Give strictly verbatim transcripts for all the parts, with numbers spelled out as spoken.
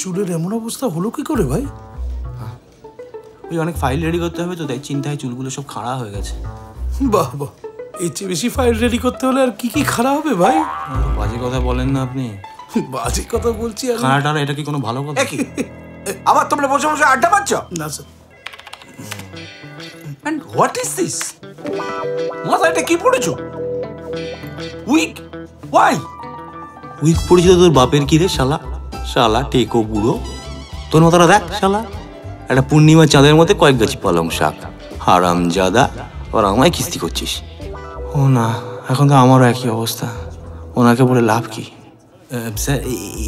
চুলের এমন অবস্থা হলো কি করে ভাই? ওই অনেক ফাইল রেডি করতে হবে তো, তাই চিন্তায় চুলগুলো সব খাড়া হয়ে গেছে। বাহ বাহ, এর চেয়ে বেশি ফাইল রেডি করতে হলে আর কি কি খাড়া হবে ভাই? বাজে কথা বলেন না আপনি। বাজে কথা বলছি আর খাড়া টাড়া, এটা কি কোনো ভালো কথা? আবার তোমরা বসে বসে আড্ডা মারছ? না sir. And what is this? মাথা এটা কি পড়েছো? উইক? Why? উইক পড়েছিল তোর বাপের কি রে শালা, শালা টেকো বুড়ো। তোর মাথাটা দেখ শালা, একটা পূর্ণিমা চাঁদের মধ্যে কয়েক গাছি পালং শাক। হারাম জাদা, আবার আমায় কিস্তি করছিস। ও না, এখন তো আমারও একই অবস্থা। ওনাকে বলে লাভ কি? স্যার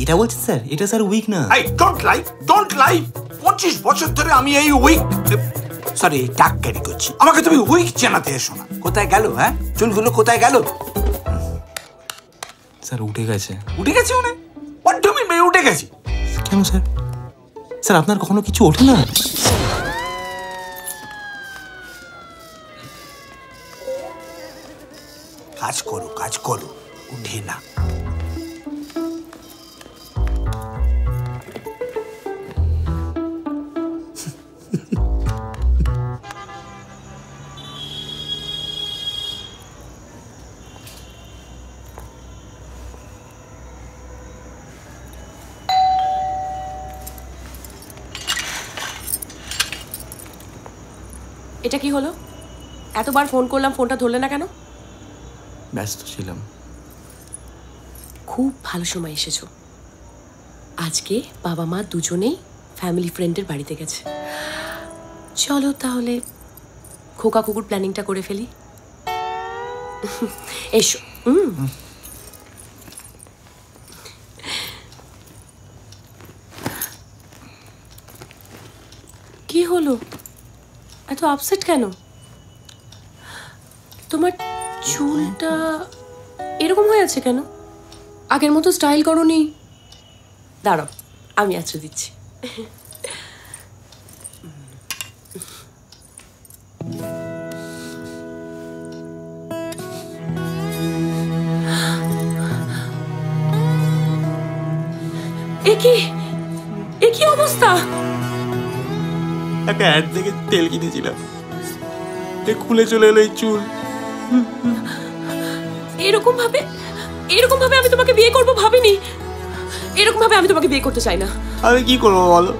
এটা বলছি স্যার, এটা স্যার উইক না। I don't like, don't like. পঁচিশ বছর ধরে আমি এই উইক, সরি টাক ক্যারি করছি। আমাকে তুমি উইক চেনাতে এসো না। কোথায় গেল হ্যাঁ? চুলগুলো কোথায় গেল? স্যার উঠে গেছে। উঠে গেছে মানে? What do you mean উঠে গেছে? কেন স্যার? স্যার আপনার কখনো কিছু ওঠে না? কাজ করো, কাজ করো, উঠে না। এটা কি হলো? এতবার ফোন করলাম, ফোনটা ধরলে না কেন? ব্যস্ত ছিলাম। খুব ভালো সময় এসেছো। আজকে বাবা মা দুজনেই ফ্যামিলি ফ্রেন্ডের বাড়িতে গেছে। চলো তাহলে খোকা কুকুর প্ল্যানিংটা করে ফেলি। এসো। হুম, কি হলো? এত আপসেট কেন? তোমার চুলটা এরকম হয়ে আছে কেন? আগের মতো স্টাইল করোনি। দাঁড়াও আমি আঁচড়ে দিচ্ছি। এ কি, এ কি অবস্থা! একটা অ্যাড থেকে তেল কিনেছিলাম, খুলে চলে এলো এই চুল। এরকম ভাবে, এরকম ভাবে আমি তোমাকে বিয়ে করব ভাবিনি। এরকম ভাবে আমি তোমাকে বিয়ে করতে চাই না। আমি কি করব বলো?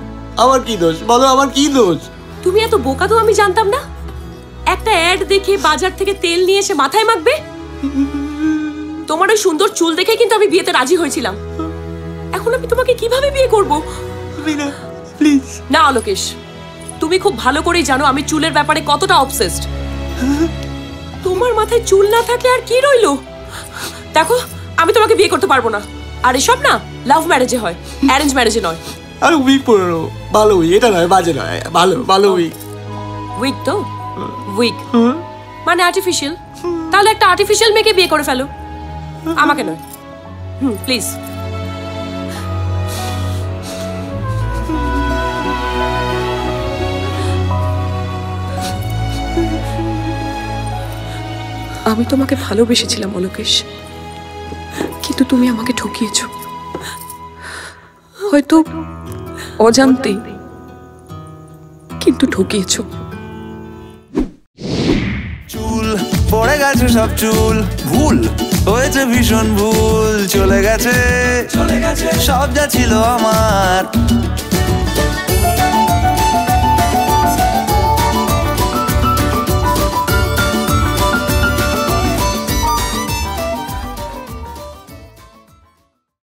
আমার কি দোষ বলো? আমার কি দোষ? তুমি এত বোকা তো আমি জানতাম না। একটা অ্যাড দেখে বাজার থেকে তেল নিয়ে এসে মাথায় মাখবে। তোমার ওই সুন্দর চুল দেখে কিন্তু আমি বিয়েতে রাজি হয়েছিলাম। এখন আমি তোমাকে কিভাবে বিয়ে করব? প্লিজ না অলোকেশ, তুমি খুব ভালো করেই জানো আমি চুলের ব্যাপারে কতটা অবসেসড। তোমার মাথায় চুল না থাকলে আর কি রইলো? দেখো আমি তোমাকে বিয়ে করতে পারবো না। আর এসব না লাভ ম্যারেজে হয়, অ্যারেঞ্জ ম্যারেজে নয়। আর উইক পড়ো, ভালো উইক, এটা নয় বাজে নয়, ভালো ভালো উইক। উইক তো উইক মানে আর্টিফিশিয়াল। তাহলে একটা আর্টিফিশিয়াল মেয়েকে বিয়ে করে ফেলো, আমাকে নয়। Hmm please. আমি তোমাকে ভালোবেসেছিলাম অলোকেশ, কিন্তু তুমি আমাকে ঠকিয়েছ। হয়তো অজান্তে, কিন্তু ঠকিয়েছ। চুল পড়ে গেছে সব, চুল ভুল হয়েছে, ভীষণ ভুল। চলে গেছে, চলে গেছে সব যা ছিল আমার।